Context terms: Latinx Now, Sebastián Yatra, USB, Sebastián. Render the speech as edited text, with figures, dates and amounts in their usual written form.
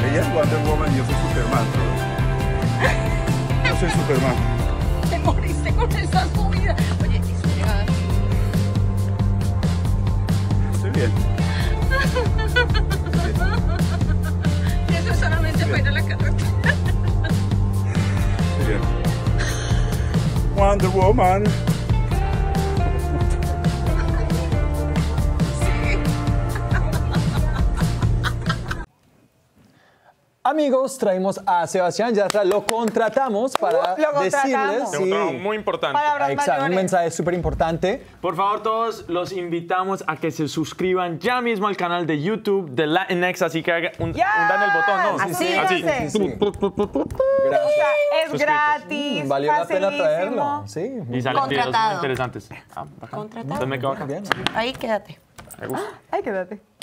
Ella es Wonder Woman y yo soy Superman. Yo soy Superman. Te moriste con esa comida. Oye, estoy bien. Y eso solamente fue ir a la carretera. Estoy bien. Wonder Woman. Amigos, traemos a Sebastián Yatra, lo contratamos para decirles... Sí. Un trabajo muy importante. Exacto, un mensaje súper importante. Por favor, todos los invitamos a que se suscriban ya mismo al canal de YouTube de Latinx, así que hagan dan el botón, ¿no? Así. Gracias. Es gratis, valió la pena traerlo. Sí. Y salen videos interesantes. Contratado. Entonces me quedo acá. Ahí quédate. Ahí quédate.